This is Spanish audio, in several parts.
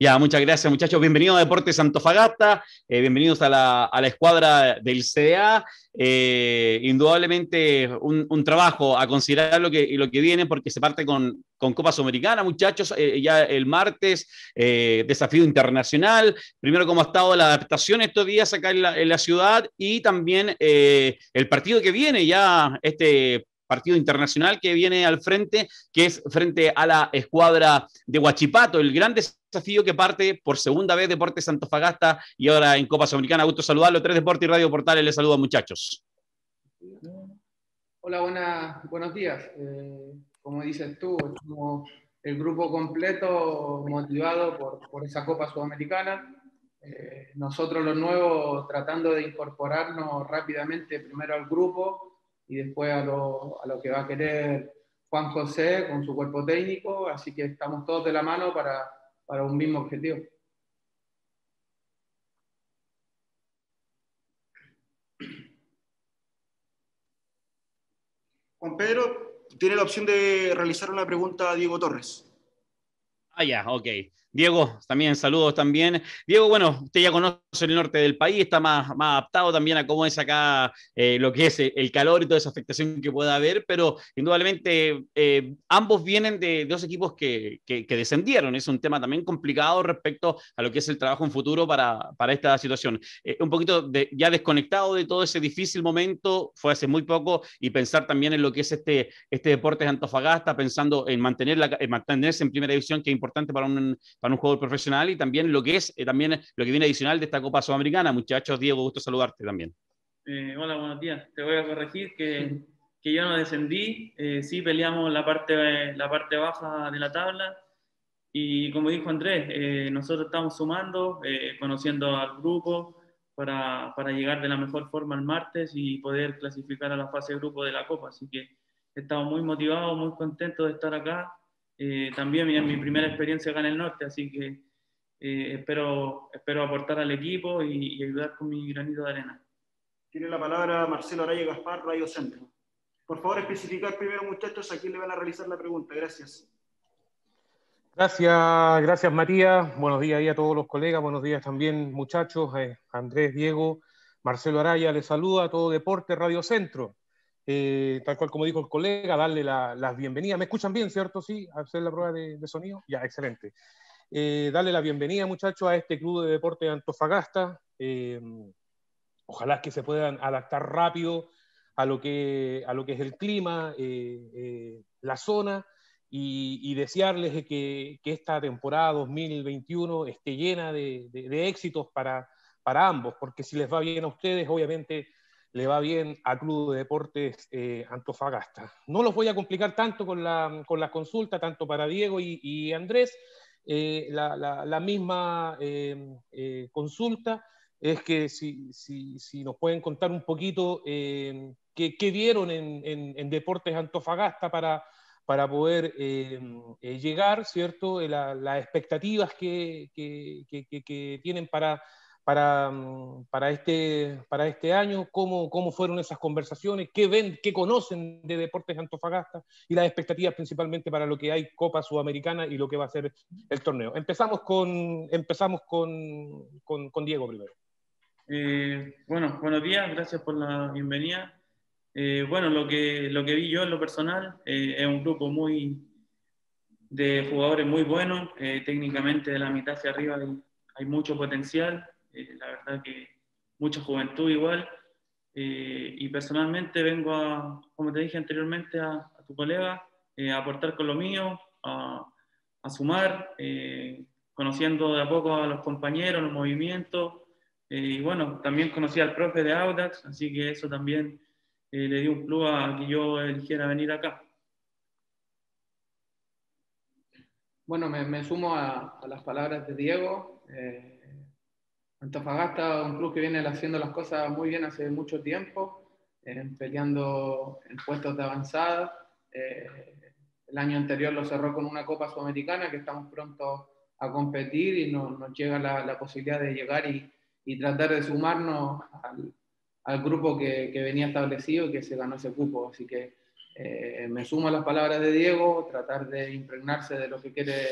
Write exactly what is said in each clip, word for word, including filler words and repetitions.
Ya, muchas gracias, muchachos. Bienvenidos a Deportes Antofagasta, eh, bienvenidos a la, a la escuadra del C D A. Eh, indudablemente un, un trabajo a considerar lo que, lo que viene, porque se parte con, con Copa Sudamericana, muchachos, eh, ya el martes, eh, desafío internacional. Primero, cómo ha estado la adaptación estos días acá en la, en la ciudad, y también eh, el partido que viene, ya este partido internacional que viene al frente, que es frente a la escuadra de Huachipato, el gran desafío que parte por segunda vez Deportes Antofagasta y ahora en Copa Sudamericana. Gusto saludarlo, Tres Deportes y Radio Portales, les saludo, muchachos. Hola, buena, buenos días. Eh, como dices tú, estamos el grupo completo motivado por, por esa Copa Sudamericana. Eh, nosotros los nuevos tratando de incorporarnos rápidamente primero al grupo, y después a lo, a lo que va a querer Juan José con su cuerpo técnico, así que estamos todos de la mano para, para un mismo objetivo. Juan Pedro, tiene la opción de realizar una pregunta a Diego Torres. Ah, ya, ok. Diego, también saludos también. Diego, bueno, usted ya conoce el norte del país, está más, más adaptado también a cómo es acá eh, lo que es el calor y toda esa afectación que pueda haber, pero indudablemente eh, ambos vienen de, de dos equipos que, que, que descendieron. Es un tema también complicado respecto a lo que es el trabajo en futuro para, para esta situación. Eh, un poquito de, ya desconectado de todo ese difícil momento, fue hace muy poco, y pensar también en lo que es este, este Deportes Antofagasta, pensando en, mantener la, en mantenerse en primera división, que es importante para un... para un jugador profesional, y también lo que es eh, también lo que viene adicional de esta Copa Sudamericana. Muchachos, Diego, gusto saludarte también. Eh, hola, buenos días. Te voy a corregir que, que yo no descendí, eh, sí peleamos la parte, la parte baja de la tabla, y como dijo Andrés, eh, nosotros estamos sumando, eh, conociendo al grupo para, para llegar de la mejor forma el martes y poder clasificar a la fase de grupo de la Copa, así que estamos muy motivados, muy contentos de estar acá. Eh, también es mi primera experiencia acá en el norte, así que eh, espero, espero aportar al equipo y, y ayudar con mi granito de arena. Tiene la palabra Marcelo Araya Gaspar, Radio Centro. Por favor, especificar primero, muchachos, a quién le van a realizar la pregunta. Gracias. Gracias, gracias Matías. Buenos días a todos los colegas, buenos días también, muchachos. Eh, Andrés, Diego, Marcelo Araya les saluda a Todo Deporte, Radio Centro. Eh, tal cual como dijo el colega, darle la, las bienvenidas. ¿Me escuchan bien, cierto? Sí, hacer la prueba de, de sonido. Ya, excelente. Eh, darle la bienvenida, muchachos, a este Club de Deportes de Antofagasta. Eh, ojalá que se puedan adaptar rápido a lo que, a lo que es el clima, eh, eh, la zona, y, y desearles que, que esta temporada dos mil veintiuno esté llena de, de, de éxitos para, para ambos, porque si les va bien a ustedes, obviamente le va bien a Club de Deportes eh, Antofagasta. No los voy a complicar tanto con la, con la consulta, tanto para Diego y, y Andrés. Eh, la, la, la misma eh, eh, consulta es que si, si, si nos pueden contar un poquito eh, qué, qué vieron en, en, en Deportes Antofagasta para, para poder eh, eh, llegar, ¿cierto? La, las expectativas que, que, que, que, que tienen para... Para, para, este, para este año, cómo, cómo fueron esas conversaciones, qué ven, qué conocen de Deportes Antofagasta y las expectativas principalmente para lo que hay Copa Sudamericana y lo que va a ser el torneo. Empezamos con, empezamos con, con, con Diego primero. Eh, bueno, buenos días, gracias por la bienvenida. Eh, bueno, lo que, lo que vi yo en lo personal eh, es un grupo muy de jugadores muy buenos, eh, técnicamente de la mitad hacia arriba hay, hay mucho potencial. Eh, la verdad que mucha juventud igual, eh, y personalmente vengo a, como te dije anteriormente a, a tu colega, eh, a aportar con lo mío, a, a sumar, eh, conociendo de a poco a los compañeros, los movimientos, eh, y bueno, también conocí al profe de Audax, así que eso también eh, le dio un plus a que yo eligiera venir acá. Bueno, me, me sumo a, a las palabras de Diego. eh, Antofagasta, un club que viene haciendo las cosas muy bien hace mucho tiempo, eh, peleando en puestos de avanzada. Eh, el año anterior lo cerró con una Copa Sudamericana, que estamos pronto a competir, y no, nos llega la, la posibilidad de llegar y, y tratar de sumarnos al, al grupo que, que venía establecido y que se ganó ese cupo. Así que eh, me sumo a las palabras de Diego, tratar de impregnarse de lo que quiere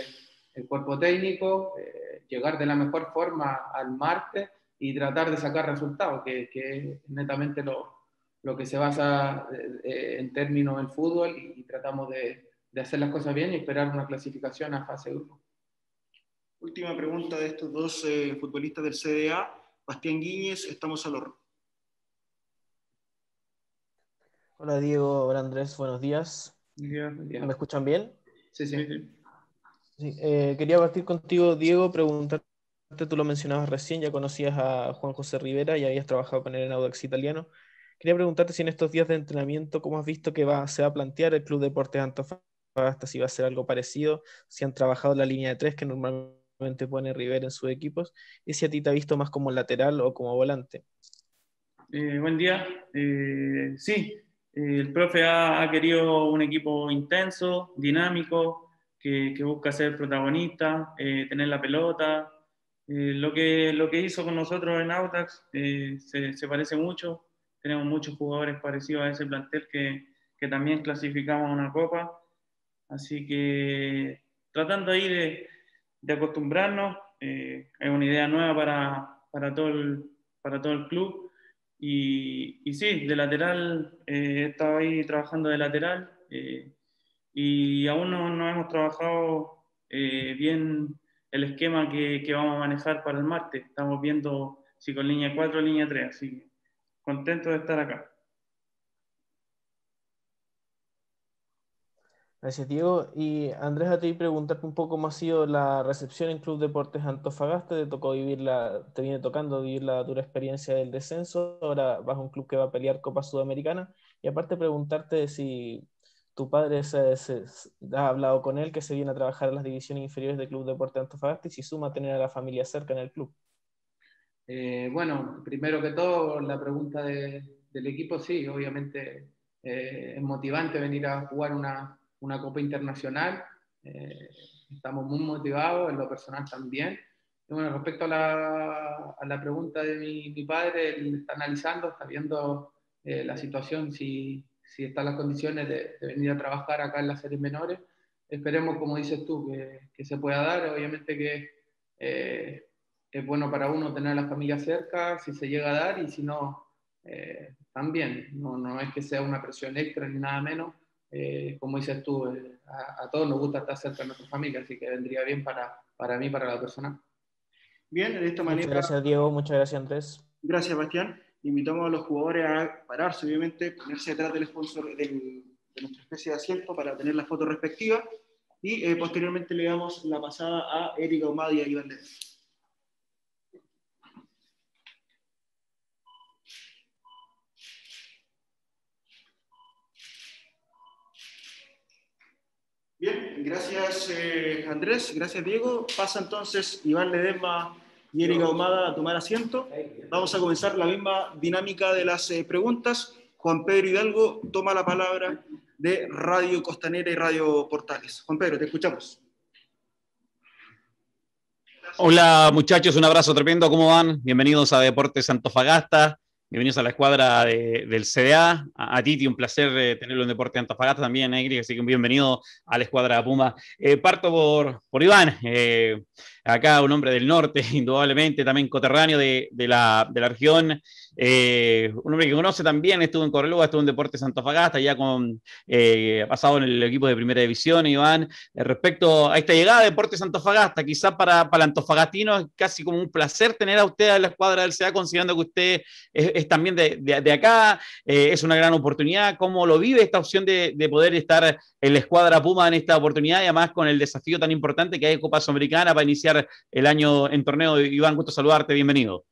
el cuerpo técnico, eh, llegar de la mejor forma al martes y tratar de sacar resultados, que, que es netamente lo, lo que se basa eh, en términos del fútbol, y, y tratamos de, de hacer las cosas bien y esperar una clasificación a fase grupo. Última pregunta de estos dos eh, futbolistas del C D A. Bastián Guíñez, estamos al horno. Hola Diego, hola Andrés, buenos días. Yeah, yeah. ¿Me escuchan bien? Sí, sí. sí eh, quería partir contigo, Diego, preguntarte, tú lo mencionabas recién, ya conocías a Juan José Rivera y habías trabajado con él en Audax Italiano. Quería preguntarte si en estos días de entrenamiento, ¿cómo has visto que va, se va a plantear el Club Deportes Antofagasta? Si va a ser algo parecido, si han trabajado la línea de tres que normalmente pone Rivera en sus equipos, y si a ti te ha visto más como lateral o como volante. Eh, buen día. Eh, sí, eh, el profe ha, ha querido un equipo intenso, dinámico, que, que busca ser protagonista, eh, tener la pelota. Eh, lo, que, lo que hizo con nosotros en Audax eh, se, se parece mucho. Tenemos muchos jugadores parecidos a ese plantel que, que también clasificamos a una copa. Así que tratando ahí de de acostumbrarnos, eh, es una idea nueva para, para, todo, el, para todo el club, y, y sí, de lateral, eh, he estado ahí trabajando de lateral, eh, y aún no, no hemos trabajado eh, bien el esquema que, que vamos a manejar para el martes. Estamos viendo si con línea cuatro o línea tres, así que contento de estar acá. Gracias, Diego. Y Andrés, a ti preguntarte un poco cómo ha sido la recepción en Club Deportes Antofagasta. Te tocó vivir la, te viene tocando vivir la dura experiencia del descenso. Ahora vas a un club que va a pelear Copa Sudamericana. Y aparte preguntarte si tu padre se, se, se, ha hablado con él, que se viene a trabajar en las divisiones inferiores del Club Deportes Antofagasta, y si suma tener a la familia cerca en el club. Eh, bueno, primero que todo, la pregunta de, del equipo, sí, obviamente eh, es motivante venir a jugar una... una copa internacional, eh, estamos muy motivados, en lo personal también. Y bueno, respecto a la, a la pregunta de mi, mi padre, él está analizando, está viendo eh, la situación, si, si están las condiciones de, de venir a trabajar acá en las series menores. Esperemos, como dices tú, que, que se pueda dar. Obviamente que eh, es bueno para uno tener a la familia cerca, si se llega a dar, y si no, eh, también. No, no es que sea una presión extra ni nada menos. Eh, como dices tú, eh, a, a todos nos gusta estar cerca de nuestra familia, así que vendría bien para, para mí, para la persona. Bien, de esta manera... Muchas gracias, Diego, muchas gracias, Andrés. Gracias, Bastián. Invitamos a los jugadores a pararse, obviamente, ponerse detrás del sponsor, del, de nuestra especie de asiento, para tener la foto respectiva, y eh, posteriormente le damos la pasada a Erick Ahumada y a Iván Ledezma. Bien, gracias eh, Andrés, gracias Diego. Pasa entonces Iván Ledezma y Erick Ahumada a tomar asiento. Vamos a comenzar la misma dinámica de las eh, preguntas. Juan Pedro Hidalgo toma la palabra de Radio Costanera y Radio Portales. Juan Pedro, te escuchamos. Hola muchachos, un abrazo tremendo, ¿cómo van? Bienvenidos a Deportes Antofagasta, bienvenidos a la escuadra de, del C D A. A, a Titi, un placer eh, tenerlo en Deportes Antofagasta también, eh, así que bienvenido a la escuadra de Puma. Eh, parto por, por Iván, eh, acá un hombre del norte, indudablemente, también coterráneo de, de, la, de la región, eh, un hombre que conoce también, estuvo en Correlua, estuvo en Deportes Antofagasta, ya con, eh, pasado en el equipo de Primera División, Iván. Eh, respecto a esta llegada de Deportes Antofagasta, quizás para, para el antofagastino es casi como un placer tener a usted en la escuadra del C D A, considerando que usted es es también de, de, de acá, eh, es una gran oportunidad. ¿Cómo lo vive esta opción de, de poder estar en la escuadra Puma en esta oportunidad, y además con el desafío tan importante que hay en Copa Sudamericana para iniciar el año en torneo? Iván, gusto saludarte, bienvenido.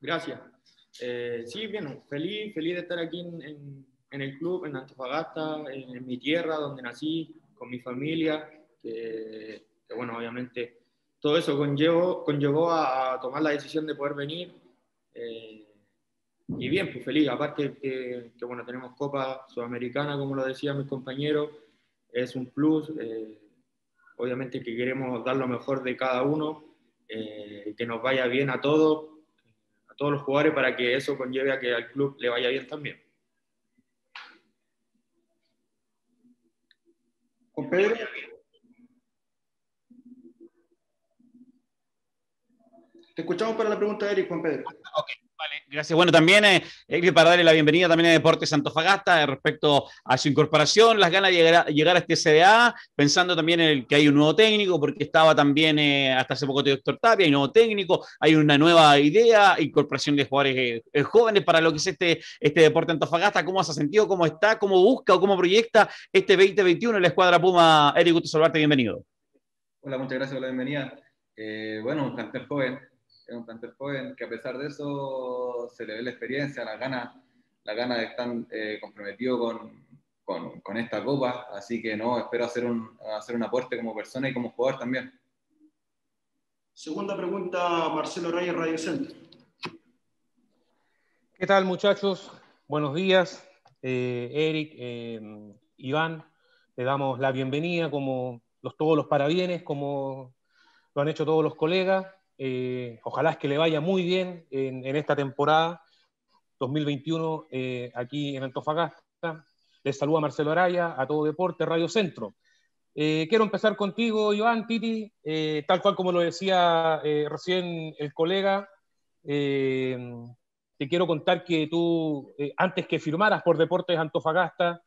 Gracias. Eh, sí, bien, feliz, feliz de estar aquí en, en, en el club, en Antofagasta, en, en mi tierra, donde nací, con mi familia, que, que bueno, obviamente todo eso conllevó, conllevó a, a tomar la decisión de poder venir. Eh, y bien, pues feliz, aparte que, que bueno, tenemos Copa Sudamericana, como lo decían mis compañeros, es un plus, eh, obviamente que queremos dar lo mejor de cada uno, eh, que nos vaya bien a todos, a todos los jugadores, para que eso conlleve a que al club le vaya bien también. ¿Con Pedro? Te escuchamos para la pregunta de Erick, Juan Pedro. Ok, vale, gracias. Bueno, también, eh, Erick, para darle la bienvenida también a Deportes Antofagasta eh, respecto a su incorporación, las ganas de llegar a, llegar a este C D A, pensando también en el que hay un nuevo técnico, porque estaba también eh, hasta hace poco Doctor Tapia, hay nuevo técnico, hay una nueva idea, incorporación de jugadores eh, jóvenes para lo que es este, este Deportes Antofagasta. ¿Cómo se ha sentido? ¿Cómo está? ¿Cómo busca o cómo proyecta este veinte veintiuno en la escuadra Puma? Erick, gusto saludarte, bienvenido. Hola, muchas gracias por la bienvenida. Eh, bueno, un plantel joven, es un plantel joven que a pesar de eso se le ve la experiencia, la gana, la gana de estar eh, comprometido con, con, con esta copa, así que no, espero hacer un, hacer un aporte como persona y como jugador también. Segunda pregunta, Marcelo Reyes, Radio Centro. ¿Qué tal, muchachos? Buenos días, eh, Erick, eh, Iván, le damos la bienvenida como los, todos los parabienes, como lo han hecho todos los colegas. Eh, ojalá es que le vaya muy bien en, en esta temporada dos mil veintiuno eh, aquí en Antofagasta. Les saluda Marcelo Araya, a Todo Deporte, Radio Centro. Eh, quiero empezar contigo, Iván, Titi, eh, tal cual como lo decía eh, recién el colega, eh, te quiero contar que tú, eh, antes que firmaras por Deportes Antofagasta,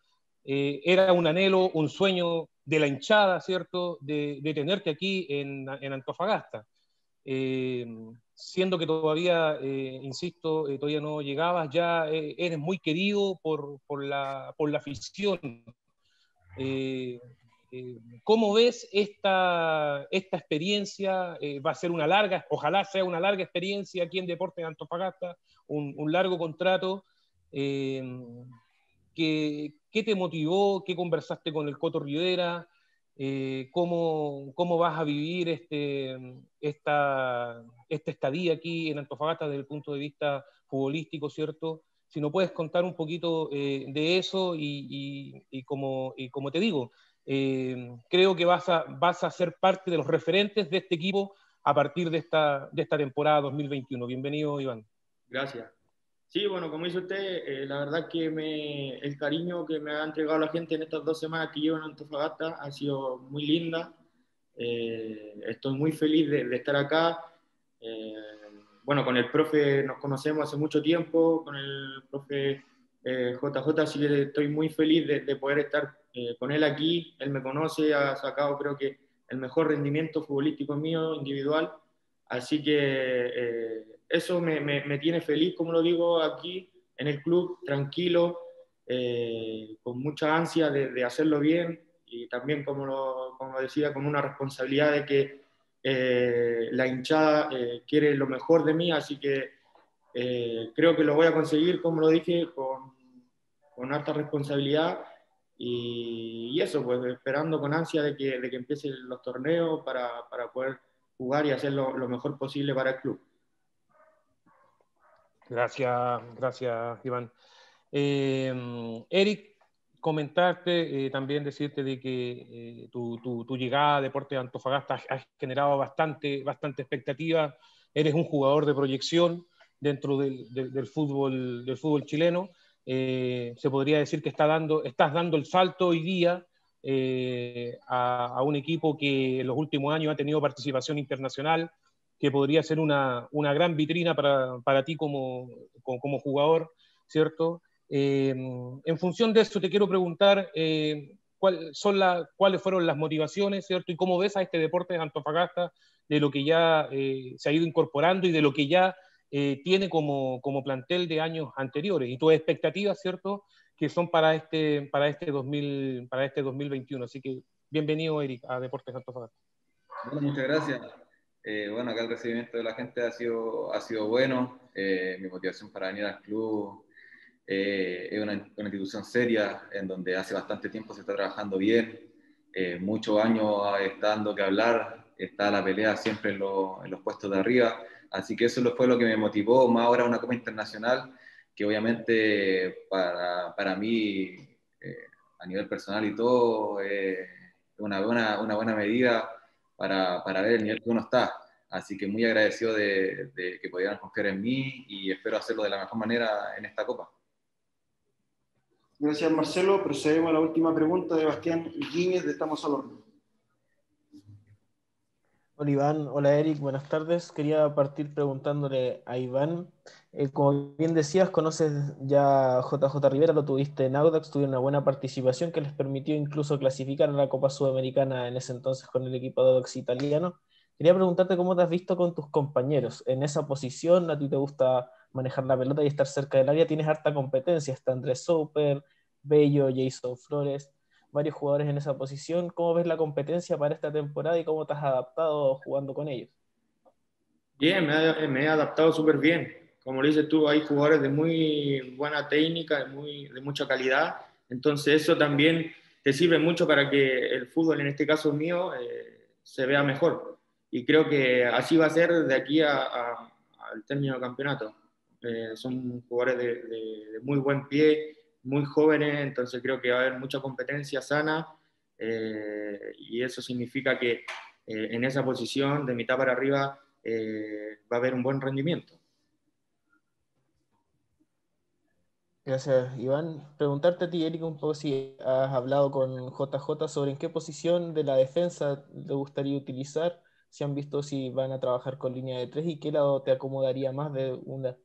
eh, era un anhelo, un sueño de la hinchada, ¿cierto?, de, de tenerte aquí en, en Antofagasta. Eh, siendo que todavía, eh, insisto, eh, todavía no llegabas, ya eh, eres muy querido por, por, la, por la afición. Eh, eh, ¿Cómo ves esta, esta experiencia? Eh, va a ser una larga, ojalá sea una larga experiencia aquí en Deportes Antofagasta, un, un largo contrato. Eh, ¿Qué, ¿Qué te motivó? ¿Qué conversaste con el Coto Rivera? Eh, ¿cómo, ¿Cómo vas a vivir este, esta, esta estadía aquí en Antofagasta desde el punto de vista futbolístico, ¿cierto? Si no puedes contar un poquito eh, de eso y, y, y, como, y como te digo, eh, creo que vas a, vas a ser parte de los referentes de este equipo a partir de esta, de esta temporada dos mil veintiuno. Bienvenido, Iván. Gracias. Sí, bueno, como dice usted, eh, la verdad que me, el cariño que me ha entregado la gente en estas dos semanas que llevo en Antofagasta ha sido muy linda. Eh, estoy muy feliz de, de estar acá. Eh, bueno, con el profe nos conocemos hace mucho tiempo, con el profe eh, J J, así que estoy muy feliz de, de poder estar eh, con él aquí. Él me conoce, ha sacado creo que el mejor rendimiento futbolístico mío, individual. Así que eh, eso me, me, me tiene feliz, como lo digo, aquí en el club, tranquilo, eh, con mucha ansia de, de hacerlo bien y también, como, lo, como decía, con una responsabilidad de que eh, la hinchada eh, quiere lo mejor de mí, así que eh, creo que lo voy a conseguir, como lo dije, con, con harta responsabilidad y, y eso, pues esperando con ansia de que, de que empiecen los torneos para, para poder jugar y hacer lo, lo mejor posible para el club. Gracias, gracias, Iván. Eh, Erick, comentarte, eh, también decirte de que eh, tu, tu, tu llegada a Deportes Antofagasta ha, ha generado bastante, bastante expectativa. Eres un jugador de proyección dentro del, del, del, fútbol, del fútbol chileno. Eh, se podría decir que está dando, estás dando el salto hoy día eh, a, a un equipo que en los últimos años ha tenido participación internacional, que podría ser una, una gran vitrina para, para ti como, como, como jugador, ¿cierto? Eh, en función de eso te quiero preguntar eh, cuál son la, cuáles fueron las motivaciones, ¿cierto? Y cómo ves a este Deportes Antofagasta de lo que ya eh, se ha ido incorporando y de lo que ya eh, tiene como, como plantel de años anteriores. Y tus expectativas, ¿cierto? Que son para este, para este, dos mil, para este dos mil veintiuno. Así que bienvenido, Erick, a Deportes Antofagasta. Bueno, muchas gracias. Eh, bueno, acá el recibimiento de la gente ha sido, ha sido bueno. Eh, mi motivación para venir al club eh, es una, una institución seria en donde hace bastante tiempo se está trabajando bien. Eh, muchos años está dando que hablar, está la pelea siempre en, lo, en los puestos de arriba. Así que eso fue lo que me motivó, más ahora una Copa Internacional, que obviamente para, para mí, eh, a nivel personal y todo, es eh, una, buena, una buena medida. Para, para ver el nivel que uno está. Así que muy agradecido de, de que pudieran confiar en mí y espero hacerlo de la mejor manera en esta Copa. Gracias, Marcelo. Procedemos a la última pregunta de Bastián Guíñez de Estamos al Horno. Hola Iván, hola Erick, buenas tardes. Quería partir preguntándole a Iván, eh, como bien decías, conoces ya a J J Rivera, lo tuviste en Audax, tuvieron una buena participación que les permitió incluso clasificar a la Copa Sudamericana en ese entonces con el equipo de Audax Italiano. Quería preguntarte cómo te has visto con tus compañeros en esa posición. A ti te gusta manejar la pelota y estar cerca del área, tienes harta competencia, está Andrés Súper, Bello, Jason Flores, varios jugadores en esa posición. ¿Cómo ves la competencia para esta temporada y cómo te has adaptado jugando con ellos? Bien, me, me he adaptado súper bien. Como lo dices tú, hay jugadores de muy buena técnica, de, muy, de mucha calidad, entonces eso también te sirve mucho para que el fútbol, en este caso mío, eh, se vea mejor. Y creo que así va a ser de aquí a, a, al término del campeonato. Eh, son jugadores de, de, de muy buen pie, muy jóvenes, entonces creo que va a haber mucha competencia sana, eh, y eso significa que eh, en esa posición, de mitad para arriba, eh, va a haber un buen rendimiento. Gracias, Iván. Preguntarte a ti, Erick, un poco si has hablado con J J sobre en qué posición de la defensa te gustaría utilizar, si han visto si van a trabajar con línea de tres y qué lado te acomodaría más de una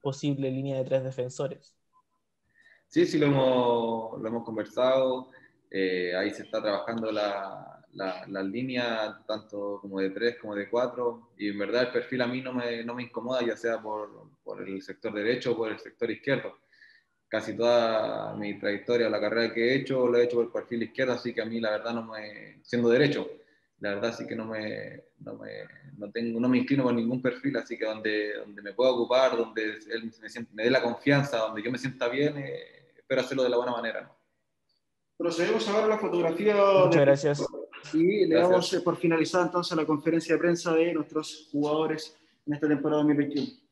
posible línea de tres defensores. Sí, sí, lo hemos, lo hemos conversado, eh, ahí se está trabajando la, la, la línea tanto como de tres como de cuatro, y en verdad el perfil a mí no me, no me incomoda, ya sea por, por el sector derecho o por el sector izquierdo. Casi toda mi trayectoria, la carrera que he hecho, lo he hecho por el perfil izquierdo, así que a mí la verdad no me, siendo derecho, la verdad sí que no me, no me, no tengo, no me inclino por ningún perfil, así que donde, donde me pueda ocupar, donde él me, sienta, me dé la confianza, donde yo me sienta bien, eh, pero hacerlo de la buena manera, ¿no? Procedemos a ver la fotografía. Muchas de... gracias. Y le damos por finalizada entonces la conferencia de prensa de nuestros jugadores en esta temporada dos mil veintiuno.